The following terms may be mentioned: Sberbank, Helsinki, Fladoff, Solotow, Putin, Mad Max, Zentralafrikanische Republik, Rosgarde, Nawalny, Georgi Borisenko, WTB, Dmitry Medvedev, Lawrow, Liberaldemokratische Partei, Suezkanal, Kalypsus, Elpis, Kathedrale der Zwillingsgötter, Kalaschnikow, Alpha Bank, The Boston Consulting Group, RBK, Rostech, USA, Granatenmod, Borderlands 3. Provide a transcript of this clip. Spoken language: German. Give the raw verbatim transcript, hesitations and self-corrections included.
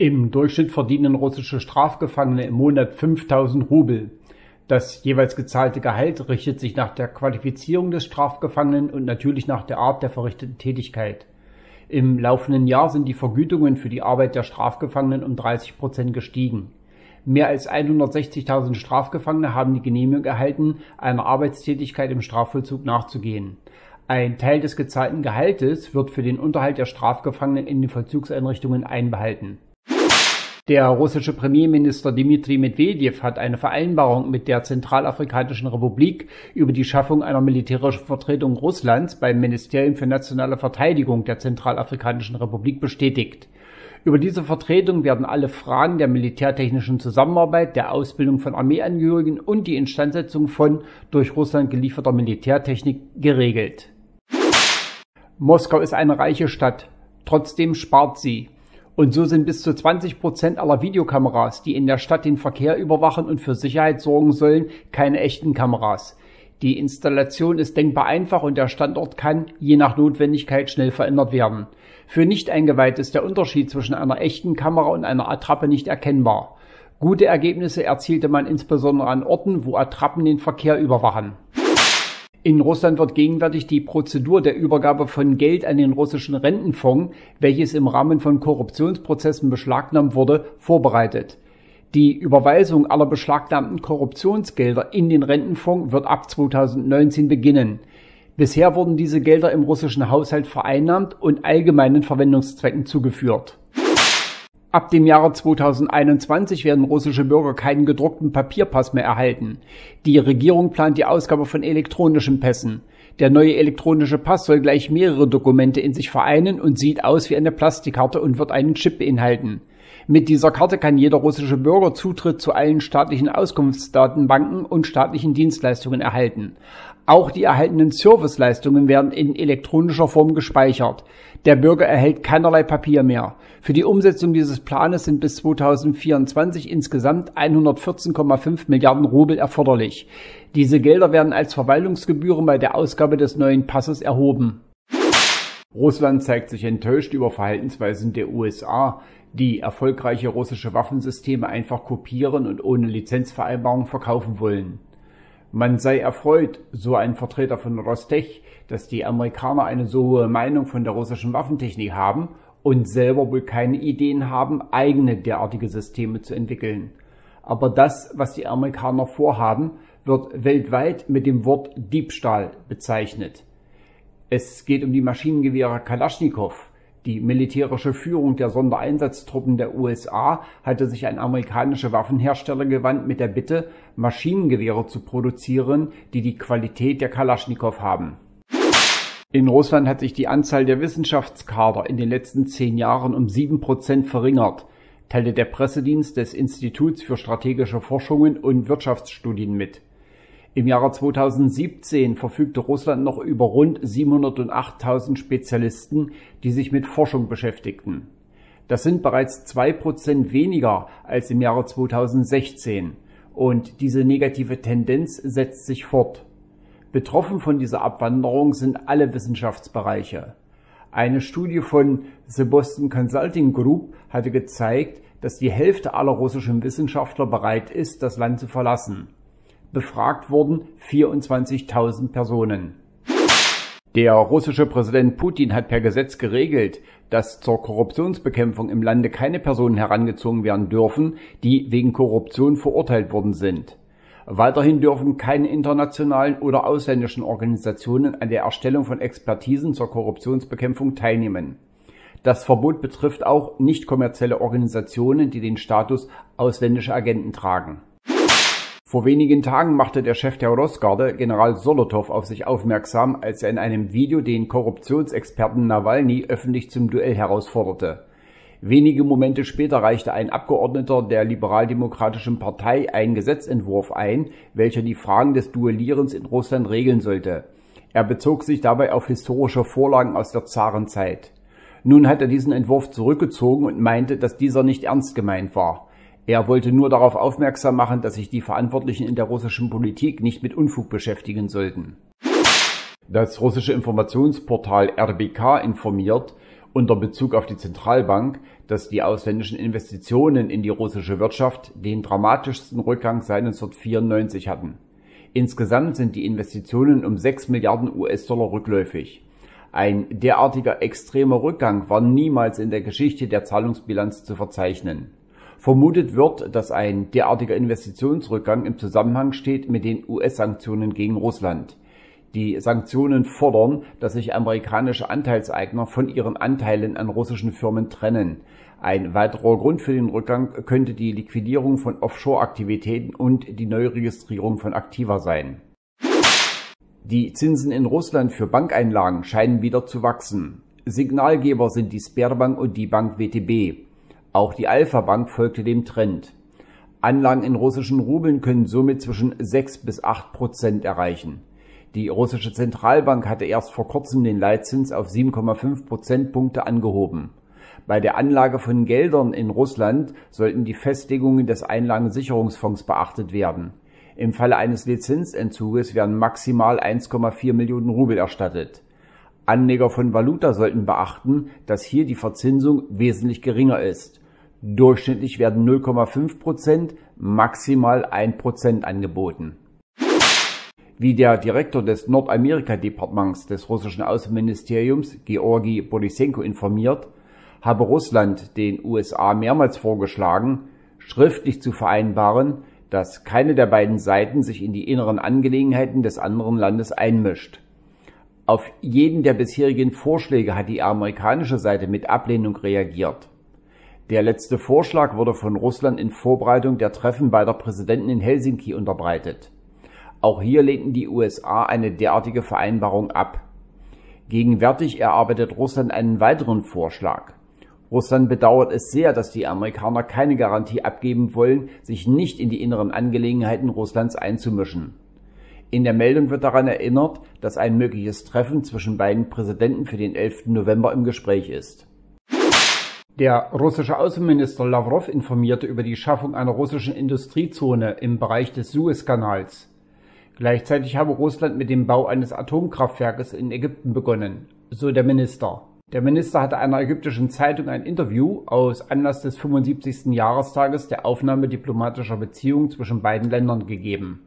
Im Durchschnitt verdienen russische Strafgefangene im Monat fünftausend Rubel. Das jeweils gezahlte Gehalt richtet sich nach der Qualifizierung des Strafgefangenen und natürlich nach der Art der verrichteten Tätigkeit. Im laufenden Jahr sind die Vergütungen für die Arbeit der Strafgefangenen um dreißig Prozent gestiegen. Mehr als hundertsechzigtausend Strafgefangene haben die Genehmigung erhalten, einer Arbeitstätigkeit im Strafvollzug nachzugehen. Ein Teil des gezahlten Gehaltes wird für den Unterhalt der Strafgefangenen in den Vollzugseinrichtungen einbehalten. Der russische Premierminister Dmitry Medvedev hat eine Vereinbarung mit der Zentralafrikanischen Republik über die Schaffung einer militärischen Vertretung Russlands beim Ministerium für nationale Verteidigung der Zentralafrikanischen Republik bestätigt. Über diese Vertretung werden alle Fragen der militärtechnischen Zusammenarbeit, der Ausbildung von Armeeangehörigen und die Instandsetzung von durch Russland gelieferter Militärtechnik geregelt. Moskau ist eine reiche Stadt, trotzdem spart sie. Und so sind bis zu zwanzig Prozent aller Videokameras, die in der Stadt den Verkehr überwachen und für Sicherheit sorgen sollen, keine echten Kameras. Die Installation ist denkbar einfach und der Standort kann, je nach Notwendigkeit, schnell verändert werden. Für Nicht-Eingeweihte ist der Unterschied zwischen einer echten Kamera und einer Attrappe nicht erkennbar. Gute Ergebnisse erzielte man insbesondere an Orten, wo Attrappen den Verkehr überwachen. In Russland wird gegenwärtig die Prozedur der Übergabe von Geld an den russischen Rentenfonds, welches im Rahmen von Korruptionsprozessen beschlagnahmt wurde, vorbereitet. Die Überweisung aller beschlagnahmten Korruptionsgelder in den Rentenfonds wird ab zweitausendneunzehn beginnen. Bisher wurden diese Gelder im russischen Haushalt vereinnahmt und allgemeinen Verwendungszwecken zugeführt. Ab dem Jahre zweitausendeinundzwanzig werden russische Bürger keinen gedruckten Papierpass mehr erhalten. Die Regierung plant die Ausgabe von elektronischen Pässen. Der neue elektronische Pass soll gleich mehrere Dokumente in sich vereinen und sieht aus wie eine Plastikkarte und wird einen Chip beinhalten. Mit dieser Karte kann jeder russische Bürger Zutritt zu allen staatlichen Auskunftsdatenbanken und staatlichen Dienstleistungen erhalten. Auch die erhaltenen Serviceleistungen werden in elektronischer Form gespeichert. Der Bürger erhält keinerlei Papier mehr. Für die Umsetzung dieses Planes sind bis zweitausendvierundzwanzig insgesamt hundertvierzehn Komma fünf Milliarden Rubel erforderlich. Diese Gelder werden als Verwaltungsgebühren bei der Ausgabe des neuen Passes erhoben. Russland zeigt sich enttäuscht über Verhaltensweisen der U S A, die erfolgreiche russische Waffensysteme einfach kopieren und ohne Lizenzvereinbarung verkaufen wollen. Man sei erfreut, so ein Vertreter von Rostech, dass die Amerikaner eine so hohe Meinung von der russischen Waffentechnik haben und selber wohl keine Ideen haben, eigene derartige Systeme zu entwickeln. Aber das, was die Amerikaner vorhaben, wird weltweit mit dem Wort Diebstahl bezeichnet. Es geht um die Maschinengewehre Kalaschnikow. Die militärische Führung der Sondereinsatztruppen der U S A hatte sich an amerikanische Waffenhersteller gewandt mit der Bitte, Maschinengewehre zu produzieren, die die Qualität der Kalaschnikow haben. In Russland hat sich die Anzahl der Wissenschaftskader in den letzten zehn Jahren um sieben Prozent verringert, teilte der Pressedienst des Instituts für strategische Forschungen und Wirtschaftsstudien mit. Im Jahre zweitausendsiebzehn verfügte Russland noch über rund siebenhundertachttausend Spezialisten, die sich mit Forschung beschäftigten. Das sind bereits zwei Prozent weniger als im Jahre zweitausendsechzehn und diese negative Tendenz setzt sich fort. Betroffen von dieser Abwanderung sind alle Wissenschaftsbereiche. Eine Studie von The Boston Consulting Group hatte gezeigt, dass die Hälfte aller russischen Wissenschaftler bereit ist, das Land zu verlassen. Befragt wurden vierundzwanzigtausend Personen. Der russische Präsident Putin hat per Gesetz geregelt, dass zur Korruptionsbekämpfung im Lande keine Personen herangezogen werden dürfen, die wegen Korruption verurteilt worden sind. Weiterhin dürfen keine internationalen oder ausländischen Organisationen an der Erstellung von Expertisen zur Korruptionsbekämpfung teilnehmen. Das Verbot betrifft auch nicht kommerzielle Organisationen, die den Status ausländische Agenten tragen. Vor wenigen Tagen machte der Chef der Rosgarde, General Solotow, auf sich aufmerksam, als er in einem Video den Korruptionsexperten Nawalny öffentlich zum Duell herausforderte. Wenige Momente später reichte ein Abgeordneter der Liberaldemokratischen Partei einen Gesetzentwurf ein, welcher die Fragen des Duellierens in Russland regeln sollte. Er bezog sich dabei auf historische Vorlagen aus der Zarenzeit. Nun hat er diesen Entwurf zurückgezogen und meinte, dass dieser nicht ernst gemeint war. Er wollte nur darauf aufmerksam machen, dass sich die Verantwortlichen in der russischen Politik nicht mit Unfug beschäftigen sollten. Das russische Informationsportal R B K informiert, unter Bezug auf die Zentralbank, dass die ausländischen Investitionen in die russische Wirtschaft den dramatischsten Rückgang seit neunzehnhundertvierundneunzig hatten. Insgesamt sind die Investitionen um sechs Milliarden U S-Dollar rückläufig. Ein derartiger extremer Rückgang war niemals in der Geschichte der Zahlungsbilanz zu verzeichnen. Vermutet wird, dass ein derartiger Investitionsrückgang im Zusammenhang steht mit den U S-Sanktionen gegen Russland. Die Sanktionen fordern, dass sich amerikanische Anteilseigner von ihren Anteilen an russischen Firmen trennen. Ein weiterer Grund für den Rückgang könnte die Liquidierung von Offshore-Aktivitäten und die Neuregistrierung von Aktiva sein. Die Zinsen in Russland für Bankeinlagen scheinen wieder zu wachsen. Signalgeber sind die Sberbank und die Bank W T B. Auch die Alpha Bank folgte dem Trend. Anlagen in russischen Rubeln können somit zwischen sechs bis acht Prozent erreichen. Die russische Zentralbank hatte erst vor kurzem den Leitzins auf sieben Komma fünf Prozentpunkte angehoben. Bei der Anlage von Geldern in Russland sollten die Festlegungen des Einlagensicherungsfonds beachtet werden. Im Falle eines Lizenzentzuges werden maximal eins Komma vier Millionen Rubel erstattet. Anleger von Valuta sollten beachten, dass hier die Verzinsung wesentlich geringer ist. Durchschnittlich werden null Komma fünf Prozent, maximal ein Prozent angeboten. Wie der Direktor des Nordamerika-Departements des russischen Außenministeriums, Georgi Borisenko, informiert, habe Russland den U S A mehrmals vorgeschlagen, schriftlich zu vereinbaren, dass keine der beiden Seiten sich in die inneren Angelegenheiten des anderen Landes einmischt. Auf jeden der bisherigen Vorschläge hat die amerikanische Seite mit Ablehnung reagiert. Der letzte Vorschlag wurde von Russland in Vorbereitung der Treffen beider Präsidenten in Helsinki unterbreitet. Auch hier lehnten die U S A eine derartige Vereinbarung ab. Gegenwärtig erarbeitet Russland einen weiteren Vorschlag. Russland bedauert es sehr, dass die Amerikaner keine Garantie abgeben wollen, sich nicht in die inneren Angelegenheiten Russlands einzumischen. In der Meldung wird daran erinnert, dass ein mögliches Treffen zwischen beiden Präsidenten für den elften November im Gespräch ist. Der russische Außenminister Lawrow informierte über die Schaffung einer russischen Industriezone im Bereich des Suezkanals. Gleichzeitig habe Russland mit dem Bau eines Atomkraftwerkes in Ägypten begonnen, so der Minister. Der Minister hatte einer ägyptischen Zeitung ein Interview aus Anlass des fünfundsiebzigsten Jahrestages der Aufnahme diplomatischer Beziehungen zwischen beiden Ländern gegeben.